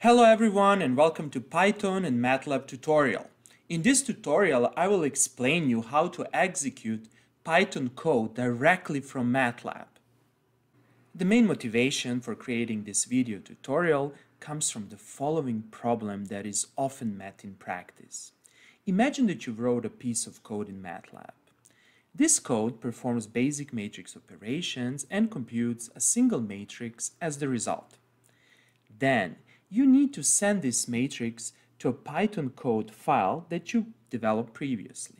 Hello everyone and welcome to Python and MATLAB tutorial. In this tutorial I will explain you how to execute Python code directly from MATLAB. The main motivation for creating this video tutorial comes from the following problem that is often met in practice. Imagine that you wrote a piece of code in MATLAB. This code performs basic matrix operations and computes a single matrix as the result. Then you need to send this matrix to a Python code file that you developed previously.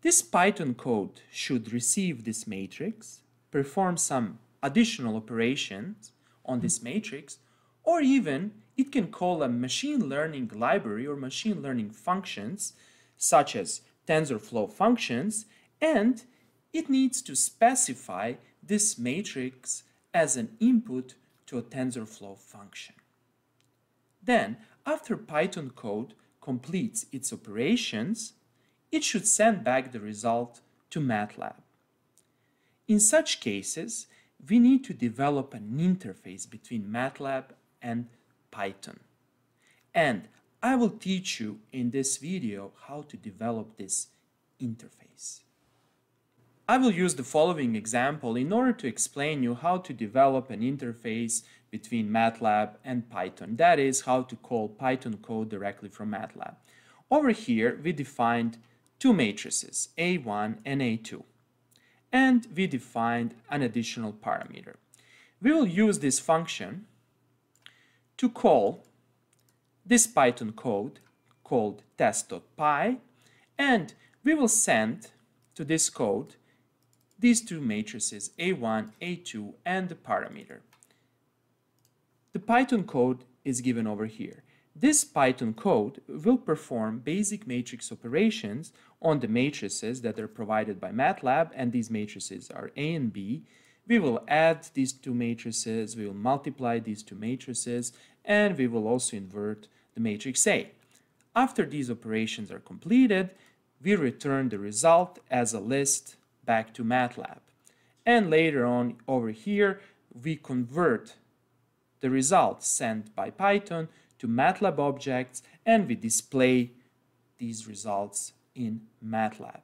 This Python code should receive this matrix, perform some additional operations on this matrix, or even it can call a machine learning library or machine learning functions, such as TensorFlow functions, and it needs to specify this matrix as an input to a TensorFlow function. Then, after Python code completes its operations, it should send back the result to MATLAB. In such cases, we need to develop an interface between MATLAB and Python. And I will teach you in this video how to develop this interface. I will use the following example in order to explain you how to develop an interface between MATLAB and Python, that is, how to call Python code directly from MATLAB. Over here, we defined two matrices, A1 and A2, and we defined an additional parameter. We will use this function to call this Python code called test.py, and we will send to this code these two matrices, A1, A2, and the parameter. The Python code is given over here. This Python code will perform basic matrix operations on the matrices that are provided by MATLAB, and these matrices are A and B. We will add these two matrices, we will multiply these two matrices, and we will also invert the matrix A. After these operations are completed, we return the result as a list back to MATLAB. And later on over here, we convert the result sent by Python to MATLAB objects, and we display these results in MATLAB.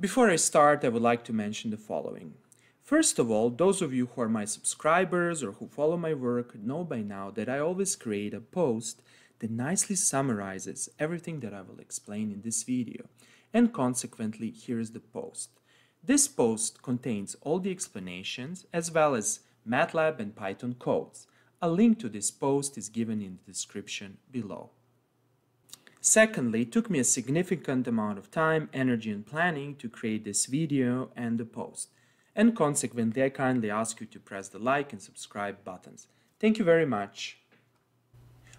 Before I start, I would like to mention the following. First of all, those of you who are my subscribers or who follow my work know by now that I always create a post that nicely summarizes everything that I will explain in this video. And consequently, here is the post. This post contains all the explanations as well as MATLAB and Python codes. A link to this post is given in the description below. Secondly, it took me a significant amount of time, energy, and planning to create this video and the post. And consequently, I kindly ask you to press the like and subscribe buttons. Thank you very much.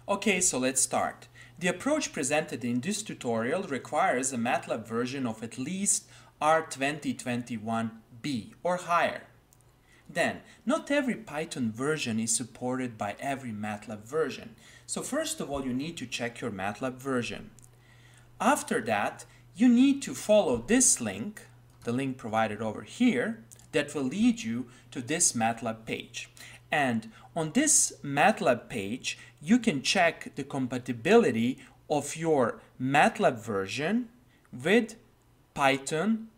Okay, so let's start. The approach presented in this tutorial requires a MATLAB version of at least R2021B or higher. Then, not every Python version is supported by every MATLAB version. So first of all, you need to check your MATLAB version. After that, you need to follow this link, the link provided over here, that will lead you to this MATLAB page. And on this MATLAB page, you can check the compatibility of your MATLAB version with Python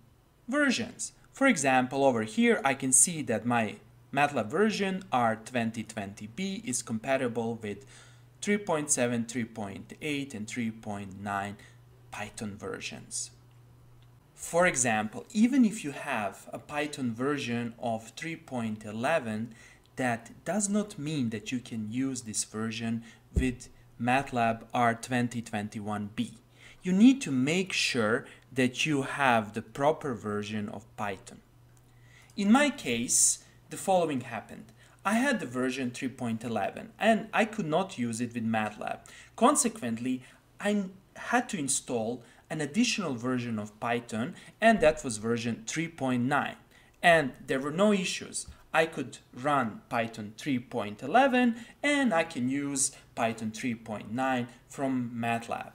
versions. For example, over here, I can see that my MATLAB version R2020B is compatible with 3.7, 3.8, and 3.9 Python versions. For example, even if you have a Python version of 3.11, that does not mean that you can use this version with MATLAB R2021B. You need to make sure that you have the proper version of Python. In my case, the following happened. I had the version 3.11 and I could not use it with MATLAB. Consequently, I had to install an additional version of Python, and that was version 3.9. And there were no issues. I could run Python 3.11 and I can use Python 3.9 from MATLAB.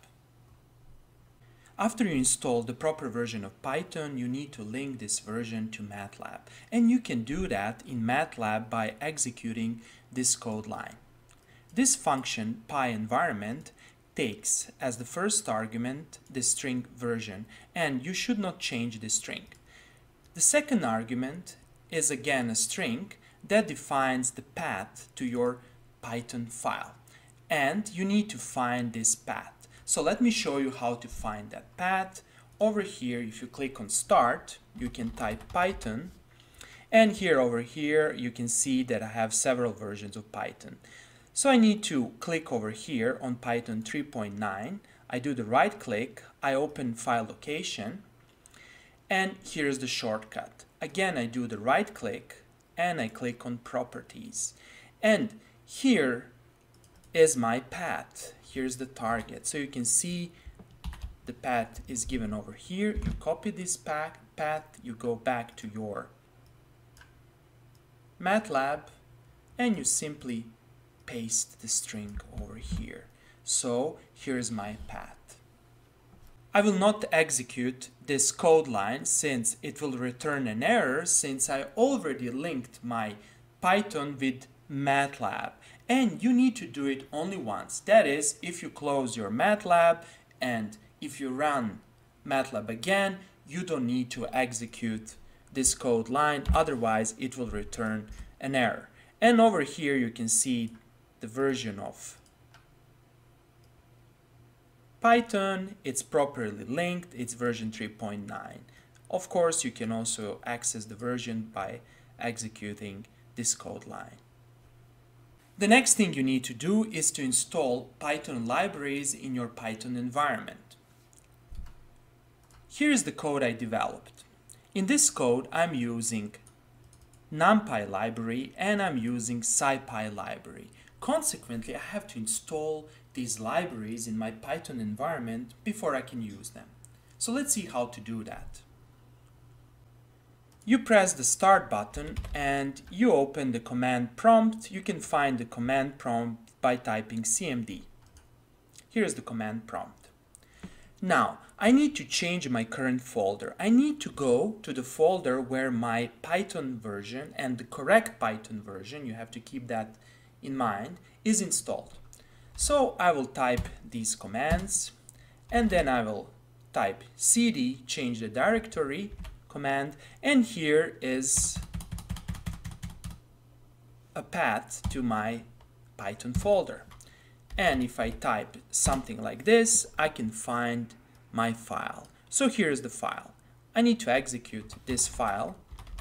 After you install the proper version of Python, you need to link this version to MATLAB. And you can do that in MATLAB by executing this code line. This function pyEnvironment takes as the first argument the string version, and you should not change the string. The second argument is again a string that defines the path to your Python file. And you need to find this path. So let me show you how to find that path. Over here, if you click on Start, you can type Python. And here over here, you can see that I have several versions of Python. So I need to click over here on Python 3.9. I do the right click, I open file location, and here's the shortcut. Again, I do the right click and I click on properties. And here is my path. Here's the target. So you can see the path is given over here. You copy this path, you go back to your MATLAB, and you simply paste the string over here. So here's my path. I will not execute this code line since it will return an error, since I already linked my Python with MATLAB. And you need to do it only once. That is, if you close your MATLAB and if you run MATLAB again, you don't need to execute this code line, otherwise it will return an error. And over here you can see the version of Python, it's properly linked, it's version 3.9. Of course, you can also access the version by executing this code line. The next thing you need to do is to install Python libraries in your Python environment. Here is the code I developed. In this code, I'm using NumPy library and I'm using SciPy library. Consequently, I have to install these libraries in my Python environment before I can use them. So let's see how to do that. You press the Start button and you open the command prompt. You can find the command prompt by typing cmd. Here's the command prompt. Now, I need to change my current folder. I need to go to the folder where my Python version and the correct Python version, you have to keep that in mind, is installed. So I will type these commands and then I will type cd, change the directory command, and here is a path to my Python folder. And if I type something like this, I can find my file. So here's the file. I need to execute this file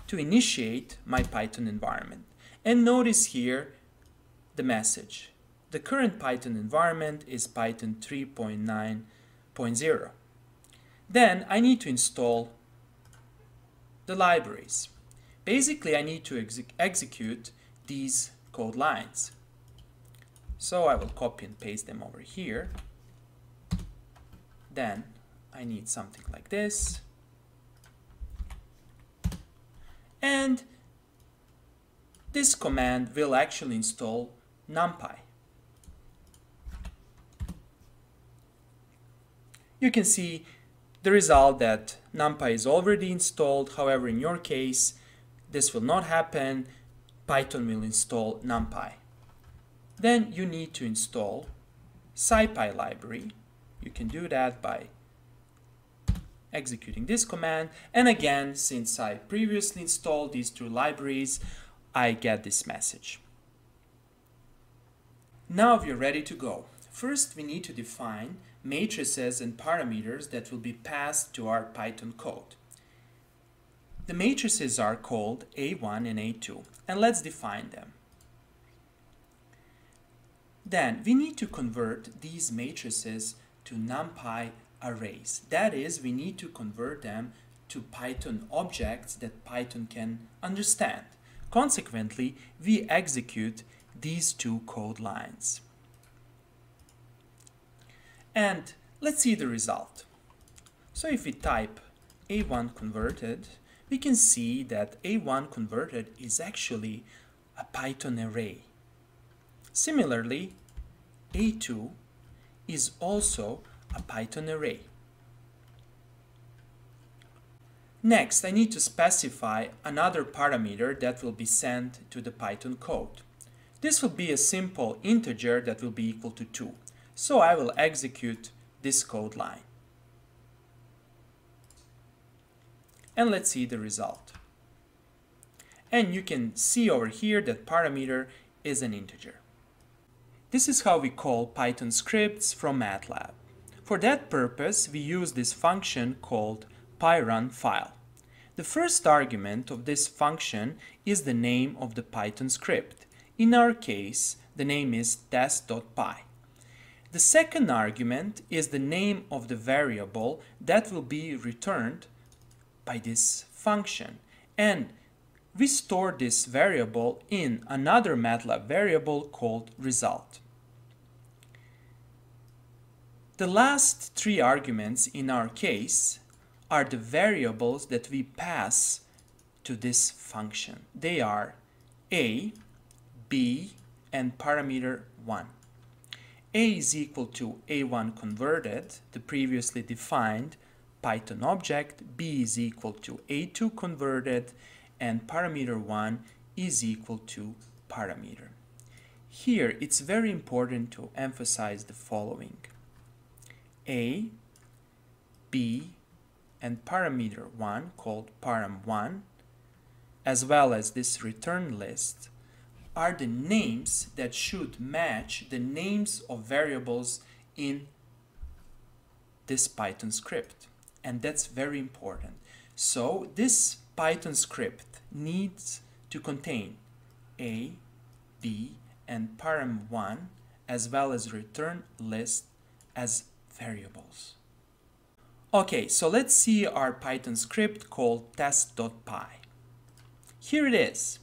to initiate my Python environment. And notice here the message. The current Python environment is Python 3.9.0. Then I need to install the libraries. Basically, I need to execute these code lines. So I will copy and paste them over here. Then I need something like this. And this command will actually install NumPy. You can see the result that NumPy is already installed. However, in your case, this will not happen. Python will install NumPy. Then you need to install SciPy library. You can do that by executing this command. And again, since I previously installed these two libraries, I get this message. Now we are ready to go. First, we need to define matrices and parameters that will be passed to our Python code. The matrices are called A1 and A2, and let's define them. Then we need to convert these matrices to NumPy arrays. That is, we need to convert them to Python objects that Python can understand. Consequently, we execute these two code lines. And let's see the result. So if we type A1 converted, we can see that A1 converted is actually a Python array. Similarly, A2 is also a Python array. Next, I need to specify another parameter that will be sent to the Python code. This will be a simple integer that will be equal to 2. So I will execute this code line. And let's see the result. And you can see over here that parameter is an integer. This is how we call Python scripts from MATLAB. For that purpose, we use this function called pyrunfile. The first argument of this function is the name of the Python script. In our case, the name is test.py. The second argument is the name of the variable that will be returned by this function, and we store this variable in another MATLAB variable called result. The last three arguments in our case are the variables that we pass to this function. They are a, b, and parameter 1. A is equal to a1 converted, the previously defined Python object, b is equal to a2 converted, and parameter 1 is equal to parameter. Here it's very important to emphasize the following. A, b, and parameter 1 called param1, as well as this return list, are the names that should match the names of variables in this Python script. And that's very important. So this Python script needs to contain a, b, and param1, as well as return list as variables. Okay, so let's see our Python script called test.py. Here it is.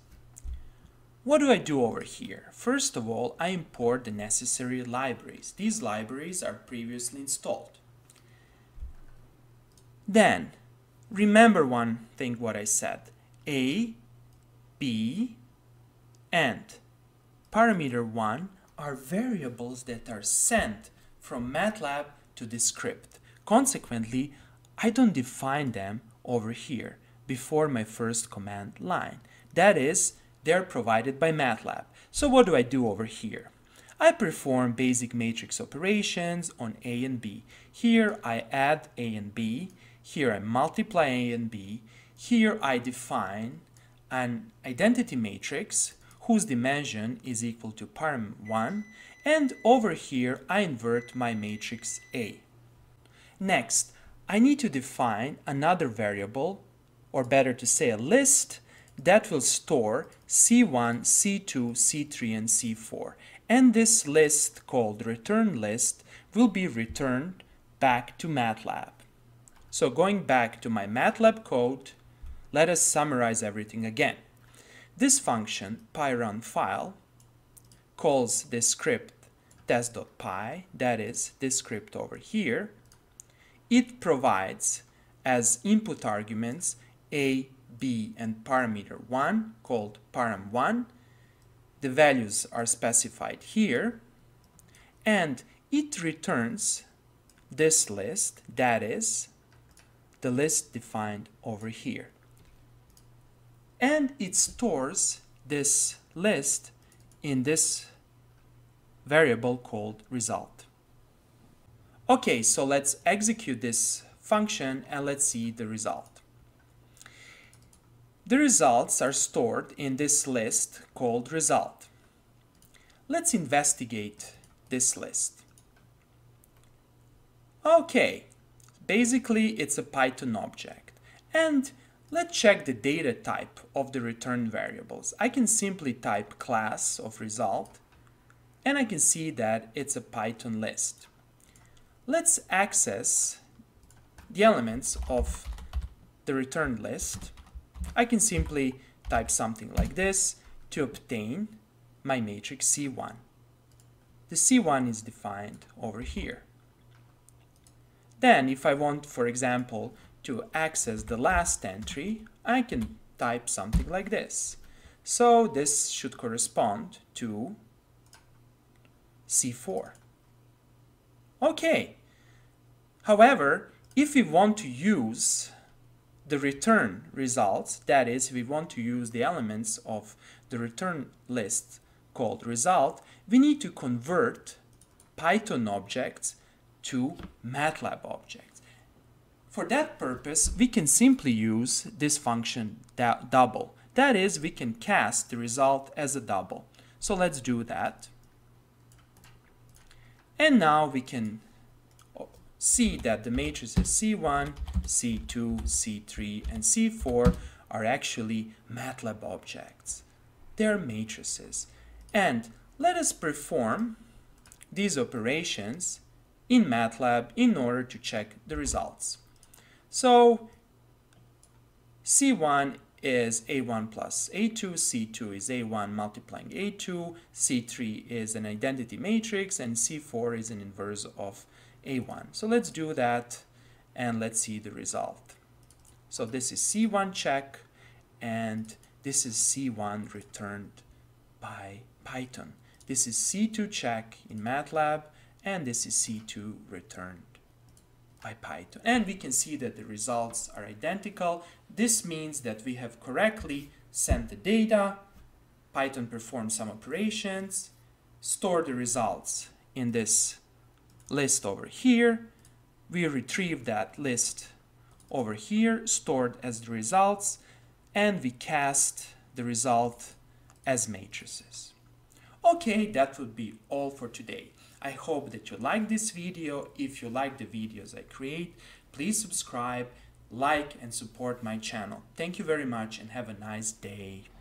What do I do over here? First of all, I import the necessary libraries. These libraries are previously installed. Then, remember one thing what I said. A, b, and parameter 1 are variables that are sent from MATLAB to this script. Consequently, I don't define them over here before my first command line. That is, they're provided by MATLAB. So what do I do over here? I perform basic matrix operations on A and B. Here I add A and B. Here I multiply A and B. Here I define an identity matrix whose dimension is equal to param1, and over here I invert my matrix A. Next, I need to define another variable, or better to say a list, that will store C1, C2, C3, and C4. And this list called return list will be returned back to MATLAB. So going back to my MATLAB code, let us summarize everything again. This function pyrunfile calls this script test.py, that is this script over here. It provides as input arguments a, b, and parameter 1 called param1. The values are specified here, and it returns this list, that is the list defined over here, and it stores this list in this variable called result. Okay, so let's execute this function and let's see the result. The results are stored in this list called result. Let's investigate this list. Okay, basically it's a Python object, and let's check the data type of the return variables. I can simply type class of result, and I can see that it's a Python list. Let's access the elements of the return list. I can simply type something like this to obtain my matrix C1. The C1 is defined over here. Then if I want, for example, to access the last entry, I can type something like this. So this should correspond to C4. Okay. However, if we want to use the return results, that is, we want to use the elements of the return list called result, we need to convert Python objects to MATLAB objects. For that purpose, we can simply use this function double. That is, we can cast the result as a double. So let's do that. And now we can see that the matrices C1, C2, C3, and C4 are actually MATLAB objects. They're matrices. And let us perform these operations in MATLAB in order to check the results. So C1 is A1 plus A2, C2 is A1 multiplying A2, C3 is an identity matrix, and C4 is an inverse of A1. So let's do that and let's see the result. So this is C1 check, and this is C1 returned by Python. This is C2 check in MATLAB, and this is C2 returned by Python. And we can see that the results are identical. This means that we have correctly sent the data, Python performed some operations, stored the results in this list over here, we retrieved that list over here, stored as the results, and we cast the result as matrices. Okay, that would be all for today. I hope that you like this video. If you like the videos I create, please subscribe, like, and support my channel. Thank you very much and have a nice day.